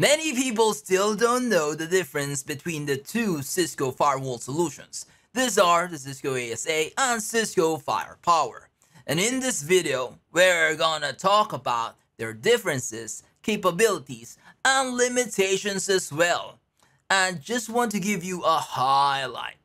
Many people still don't know the difference between the two Cisco firewall solutions. These are the Cisco ASA and Cisco Firepower. And in this video, we're gonna talk about their differences, capabilities, and limitations as well. And just want to give you a highlight.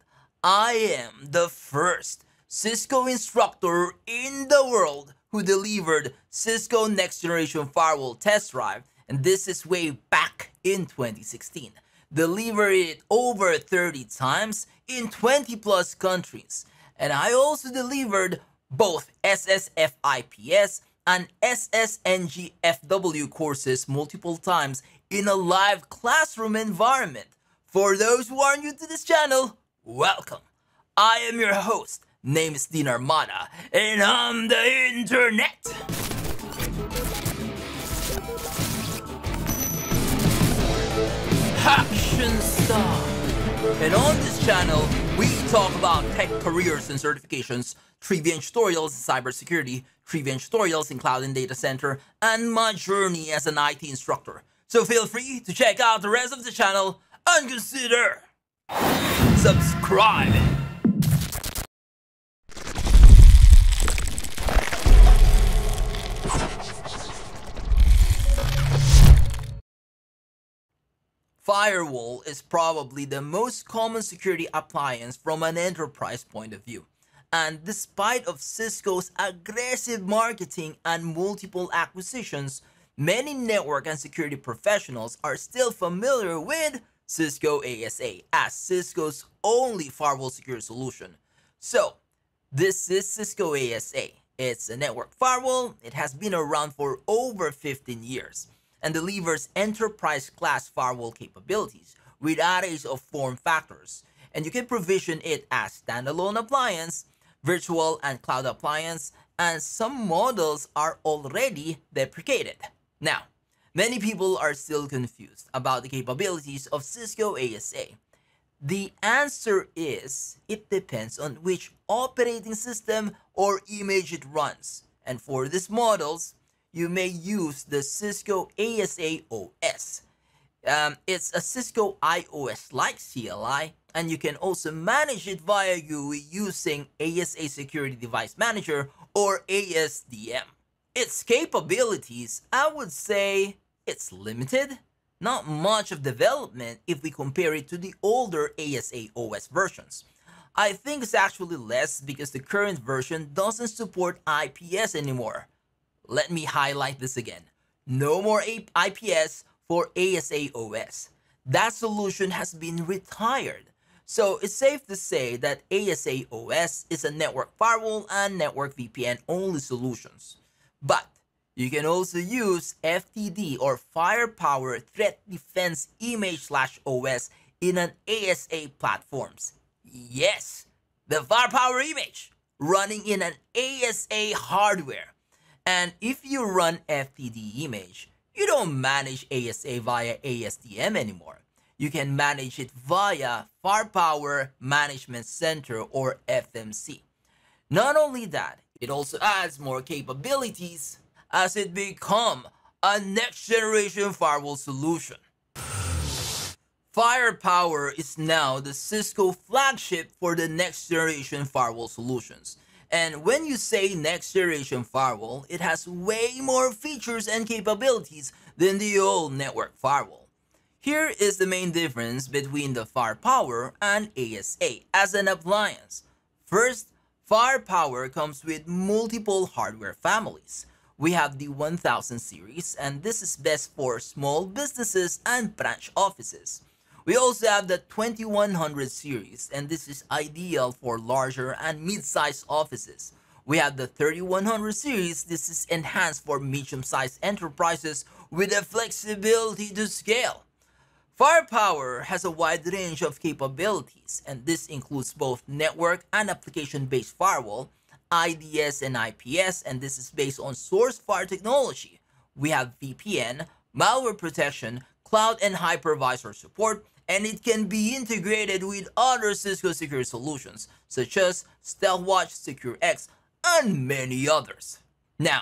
I am the first Cisco instructor in the world who delivered Cisco Next Generation Firewall Test Drive. And this is way back in 2016. Delivered it over 30 times in 20 plus countries. And I also delivered both SSF IPS and SSNGFW courses multiple times in a live classroom environment. For those who are new to this channel, welcome. I am your host, name is Dean Armada, and I'm the internet. Action Star. And on this channel, we talk about tech careers and certifications, trivia and tutorials in cybersecurity, trivia and tutorials in cloud and data center, and my journey as an IT instructor. So feel free to check out the rest of the channel and consider subscribing. Firewall is probably the most common security appliance from an enterprise point of view. And despite of Cisco's aggressive marketing and multiple acquisitions, many network and security professionals are still familiar with Cisco ASA as Cisco's only firewall security solution. So, this is Cisco ASA. It's a network firewall. It has been around for over 15 years. And delivers enterprise-class firewall capabilities with arrays of form factors. And you can provision it as standalone appliance, virtual and cloud appliance, and some models are already deprecated. Now, many people are still confused about the capabilities of Cisco ASA. The answer is, it depends on which operating system or image it runs. And for these models, you may use the Cisco ASA OS. It's a Cisco IOS-like CLI, and you can also manage it via GUI using ASA Security Device Manager or ASDM. Its capabilities, I would say it's limited. Not much of development if we compare it to the older ASA OS versions. I think it's actually less because the current version doesn't support IPS anymore. Let me highlight this again. No more IPS for ASA OS. That solution has been retired. So it's safe to say that ASA OS is a network firewall and network VPN only solutions. But you can also use FTD or Firepower Threat Defense Image/OS in an ASA platforms. Yes, the Firepower image running in an ASA hardware. And if you run FTD image, you don't manage ASA via ASDM anymore. You can manage it via Firepower Management Center or FMC. Not only that, it also adds more capabilities as it becomes a next generation firewall solution. Firepower is now the Cisco flagship for the next generation firewall solutions. And when you say next generation firewall, it has way more features and capabilities than the old network firewall. Here is the main difference between the Firepower and ASA as an appliance. First, Firepower comes with multiple hardware families. We have the 1000 series, and this is best for small businesses and branch offices. We also have the 2100 series, and this is ideal for larger and mid-sized offices. We have the 3100 series. This is enhanced for medium-sized enterprises with the flexibility to scale. Firepower has a wide range of capabilities, and this includes both network and application-based firewall, IDS and IPS, and this is based on Sourcefire technology. We have VPN, malware protection, cloud and hypervisor support, and it can be integrated with other Cisco security solutions, such as StealthWatch, SecureX, and many others. Now,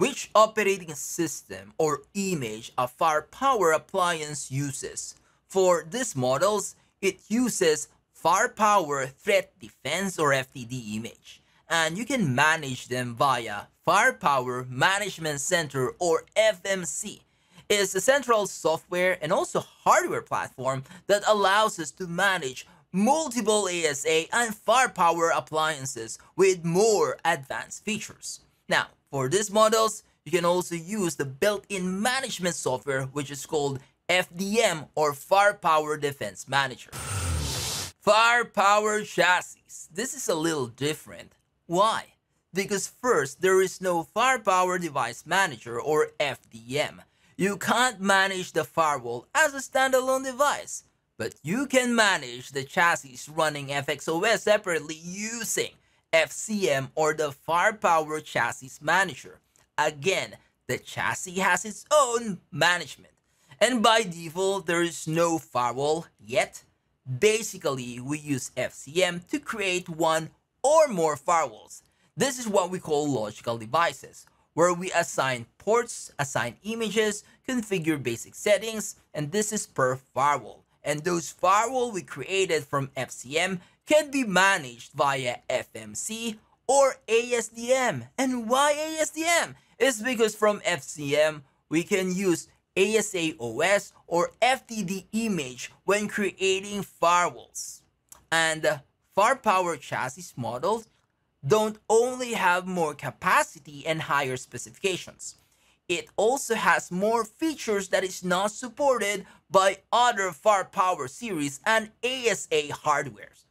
Which operating system or image a Firepower appliance uses? For these models, it uses Firepower Threat Defense or FTD image, and you can manage them via Firepower Management Center or FMC. It's a central software and also hardware platform that allows us to manage multiple ASA and Firepower appliances with more advanced features. Now, for these models, you can also use the built-in management software, which is called FDM or Firepower Defense Manager. Firepower Chassis. This is a little different. Why? Because first, there is no Firepower Device Manager or FDM. You can't manage the firewall as a standalone device, but you can manage the chassis running FXOS separately using FCM or the Firepower Chassis Manager. Again, the chassis has its own management, and by default, there is no firewall yet. Basically, we use FCM to create one or more firewalls. This is what we call logical devices, where we assign ports, assign images, configure basic settings, and this is per firewall. And those firewall we created from FCM can be managed via FMC or ASDM. And why ASDM? It's because from FCM, we can use ASA OS or FTD image when creating firewalls. And Firepower Chassis models don't only have more capacity and higher specifications. It also has more features that is not supported by other Firepower series and ASA hardwares,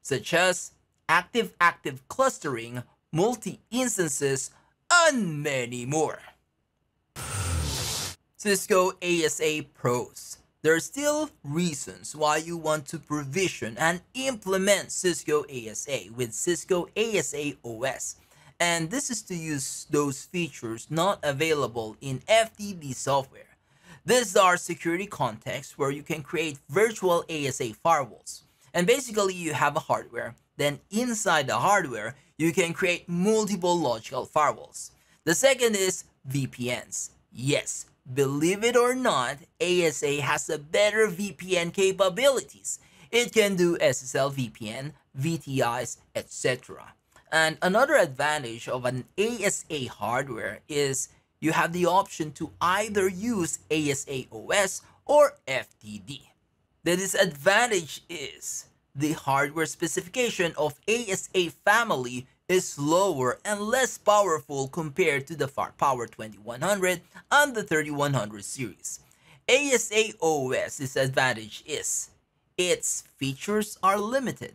such as active-active clustering, multi-instances, and many more. Cisco ASA Pros. There are still reasons why you want to provision and implement Cisco ASA with Cisco ASA OS, and this is to use those features not available in FTD software. These are security contexts where you can create virtual ASA firewalls, and basically you have a hardware, then inside the hardware, you can create multiple logical firewalls. The second is VPNs. Yes. Believe it or not, ASA has a better VPN capabilities. It can do SSL VPN, VTIs, etc. And another advantage of an ASA hardware is you have the option to either use ASA OS or FTD. The disadvantage is the hardware specification of ASA family is slower and less powerful compared to the Firepower 2100 and the 3100 series. ASA OS disadvantage is its features are limited,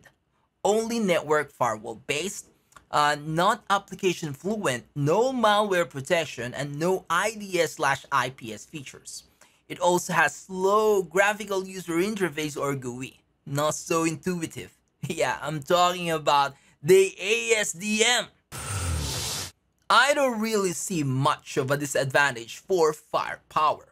only network firewall based, not application fluent, no malware protection, and no IDS/IPS features. It also has slow graphical user interface or GUI, not so intuitive. Yeah, I'm talking about the ASDM. I don't really see much of a disadvantage for Firepower.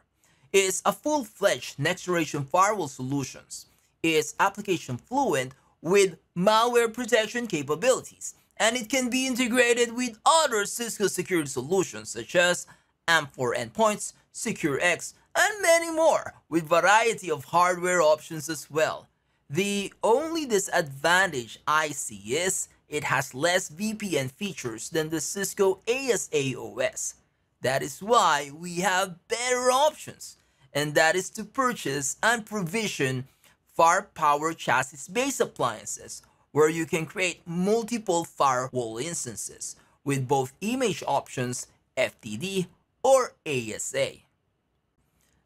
It's a full-fledged next-generation firewall solutions. It's application fluent with malware protection capabilities, and it can be integrated with other Cisco security solutions such as AMP for endpoints, SecureX, and many more, with variety of hardware options as well. The only disadvantage I see is it has less VPN features than the Cisco ASA OS. That is why we have better options, and that is to purchase and provision Firepower chassis-based appliances where you can create multiple firewall instances with both image options, FTD or ASA.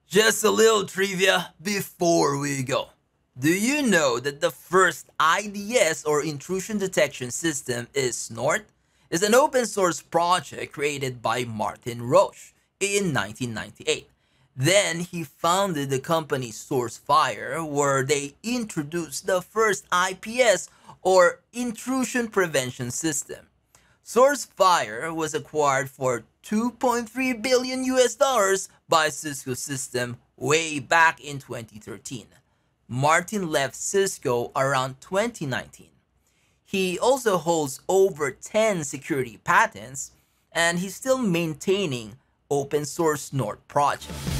Just a little trivia before we go. Do you know that the first IDS or intrusion detection system is SNORT? It's an open source project created by Martin Roesch in 1998. Then he founded the company Sourcefire, where they introduced the first IPS or intrusion prevention system. Sourcefire was acquired for $2.3 billion by Cisco Systems way back in 2013. Martin left Cisco around 2019. He also holds over 10 security patents, and he's still maintaining open source SNORT project.